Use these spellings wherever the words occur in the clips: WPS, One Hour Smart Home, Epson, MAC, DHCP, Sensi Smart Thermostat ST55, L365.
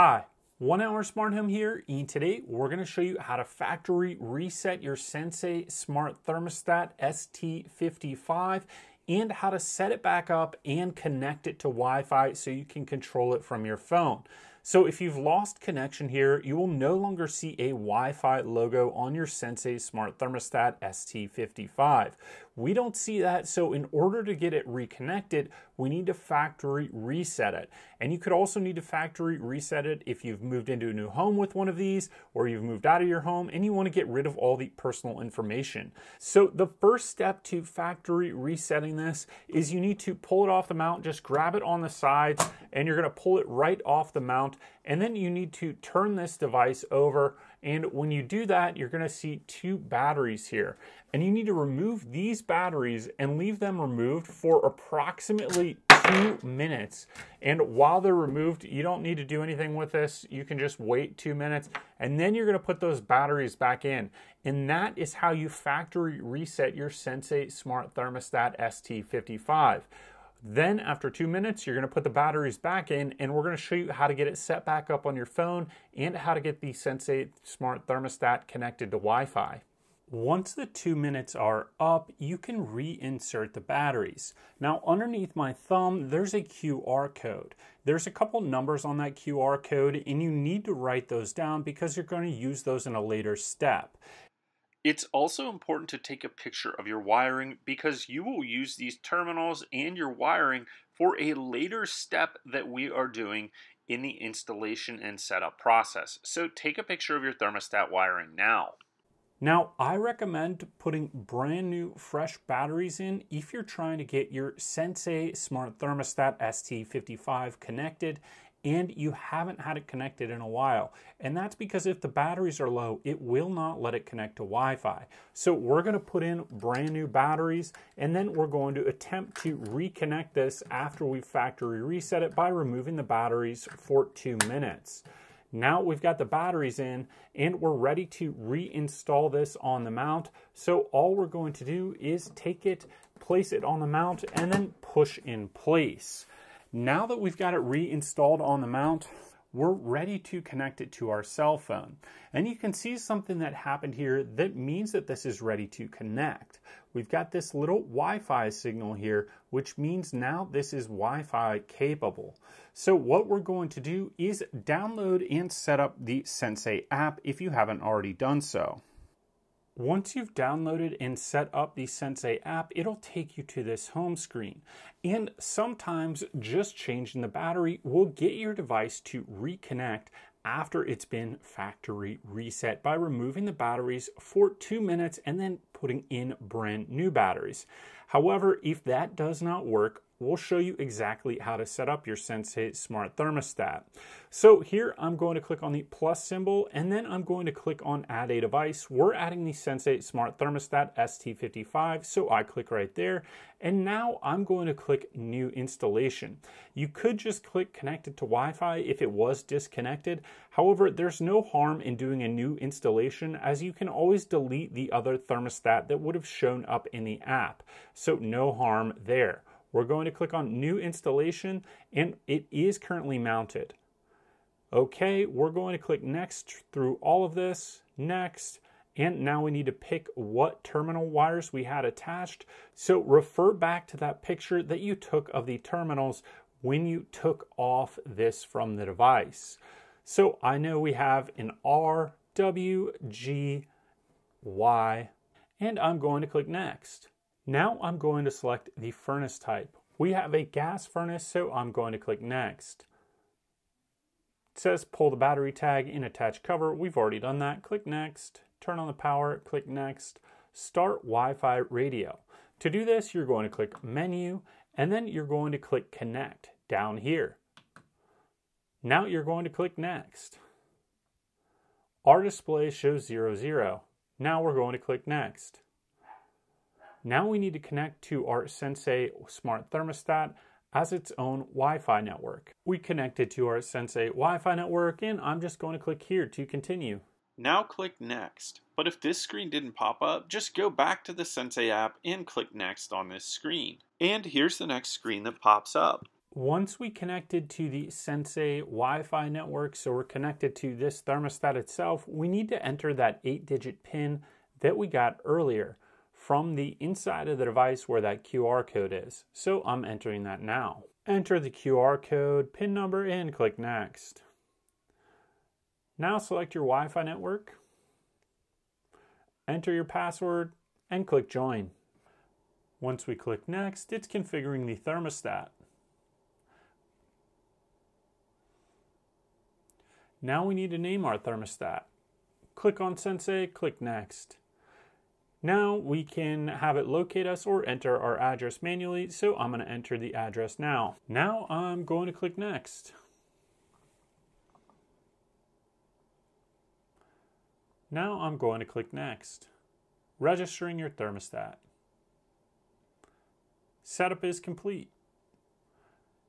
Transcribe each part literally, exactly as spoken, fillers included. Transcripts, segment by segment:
Hi, One Hour Smart Home here, and today we're going to show you how to factory reset your Sensi Smart Thermostat S T fifty-five and how to set it back up and connect it to Wi-Fi so you can control it from your phone. So if you've lost connection here, you will no longer see a Wi-Fi logo on your Sensi Smart Thermostat S T fifty-five. We don't see that, so in order to get it reconnected, we need to factory reset it. And you could also need to factory reset it if you've moved into a new home with one of these, or you've moved out of your home and you want to get rid of all the personal information. So the first step to factory resetting this is you need to pull it off the mount, just grab it on the sides, and you're going to pull it right off the mount. And then you need to turn this device over. And when you do that, you're going to see two batteries here. And you need to remove these batteries and leave them removed for approximately two minutes. And while they're removed, you don't need to do anything with this. You can just wait two minutes and then you're going to put those batteries back in. And that is how you factory reset your Sensi Smart Thermostat S T fifty-five. Then after two minutes, you're gonna put the batteries back in and we're gonna show you how to get it set back up on your phone and how to get the Sensi Smart Thermostat connected to Wi-Fi. Once the two minutes are up, you can reinsert the batteries. Now underneath my thumb, there's a Q R code. There's a couple numbers on that Q R code and you need to write those down because you're gonna use those in a later step. It's also important to take a picture of your wiring because you will use these terminals and your wiring for a later step that we are doing in the installation and setup process. So take a picture of your thermostat wiring now. Now, I recommend putting brand new fresh batteries in if you're trying to get your Sensi Smart Thermostat S T fifty-five connected and you haven't had it connected in a while. And that's because if the batteries are low, it will not let it connect to Wi-Fi. So we're gonna put in brand new batteries, and then we're going to attempt to reconnect this after we factory reset it by removing the batteries for two minutes. Now we've got the batteries in, and we're ready to reinstall this on the mount. So all we're going to do is take it, place it on the mount, and then push in place. Now that we've got it reinstalled on the mount, we're ready to connect it to our cell phone. And you can see something that happened here that means that this is ready to connect. We've got this little Wi-Fi signal here, which means now this is Wi-Fi capable. So what we're going to do is download and set up the Sensi app if you haven't already done so. Once you've downloaded and set up the Sensi app, it'll take you to this home screen. And sometimes just changing the battery will get your device to reconnect after it's been factory reset by removing the batteries for two minutes and then putting in brand new batteries. However, if that does not work, we'll show you exactly how to set up your Sensi Smart Thermostat. So here I'm going to click on the plus symbol and then I'm going to click on add a device. We're adding the Sensi Smart Thermostat S T fifty-five, so I click right there. And now I'm going to click new installation. You could just click connected to Wi-Fi if it was disconnected. However, there's no harm in doing a new installation as you can always delete the other thermostat that would have shown up in the app. So no harm there. We're going to click on new installation and it is currently mounted. Okay, we're going to click next through all of this, next, and now we need to pick what terminal wires we had attached. So refer back to that picture that you took of the terminals when you took off this from the device. So I know we have an R, W, G, Y, and I'm going to click next. Now I'm going to select the furnace type. We have a gas furnace, so I'm going to click next. It says pull the battery tag and attach cover. We've already done that. Click next, turn on the power, click next, start Wi-Fi radio. To do this, you're going to click menu, and then you're going to click connect down here. Now you're going to click next. Our display shows zero, zero. Now we're going to click next. Now we need to connect to our Sensi Smart Thermostat as its own Wi-Fi network. We connected to our Sensi Wi-Fi network and I'm just going to click here to continue. Now click next. But if this screen didn't pop up, just go back to the Sensi app and click next on this screen. And here's the next screen that pops up. Once we connected to the Sensi Wi-Fi network, so we're connected to this thermostat itself, we need to enter that eight digit PIN that we got earlier from the inside of the device where that Q R code is. So I'm entering that now. Enter the Q R code, PIN number, and click Next. Now select your Wi-Fi network, enter your password, and click Join. Once we click Next, it's configuring the thermostat. Now we need to name our thermostat. Click on Sensi, click Next. Now we can have it locate us or enter our address manually, so I'm going to enter the address now. Now I'm going to click Next. Now I'm going to click Next. Registering your thermostat. Setup is complete.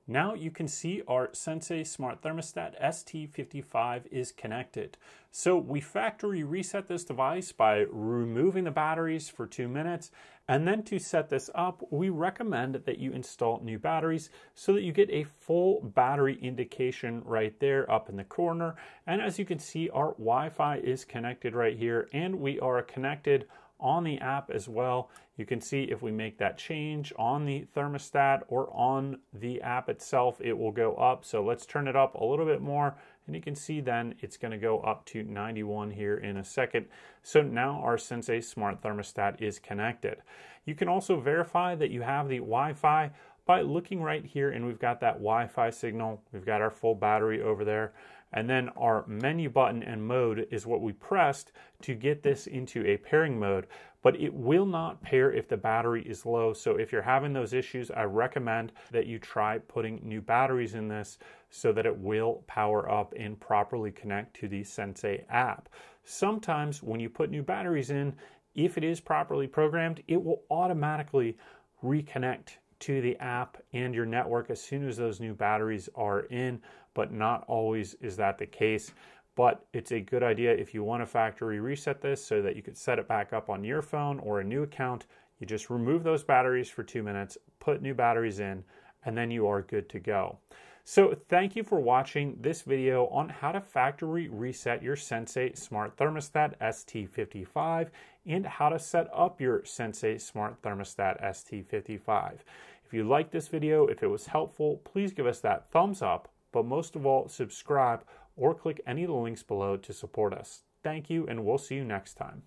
Now you can see our Sensi Smart Thermostat S T fifty-five is connected. So we factory reset this device by removing the batteries for two minutes. And then to set this up, we recommend that you install new batteries so that you get a full battery indication right there up in the corner. And as you can see, our Wi-Fi is connected right here, and we are connected on the app as well. You can see if we make that change on the thermostat or on the app itself, it will go up. So let's turn it up a little bit more, and you can see then it's going to go up to ninety-one here in a second. So now our Sensi Smart Thermostat is connected. You can also verify that you have the Wi-Fi by looking right here, and we've got that Wi-Fi signal. We've got our full battery over there. And then our menu button and mode is what we pressed to get this into a pairing mode, but it will not pair if the battery is low. So if you're having those issues, I recommend that you try putting new batteries in this so that it will power up and properly connect to the Sensi app. Sometimes when you put new batteries in, if it is properly programmed, it will automatically reconnect to the app and your network as soon as those new batteries are in, but not always is that the case. But it's a good idea if you want to factory reset this so that you could set it back up on your phone or a new account. You just remove those batteries for two minutes, put new batteries in, and then you are good to go. So thank you for watching this video on how to factory reset your Sensi Smart Thermostat S T fifty-five and how to set up your Sensi Smart Thermostat S T fifty-five. If you liked this video, if it was helpful, please give us that thumbs up, but most of all, subscribe or click any of the links below to support us. Thank you, and we'll see you next time.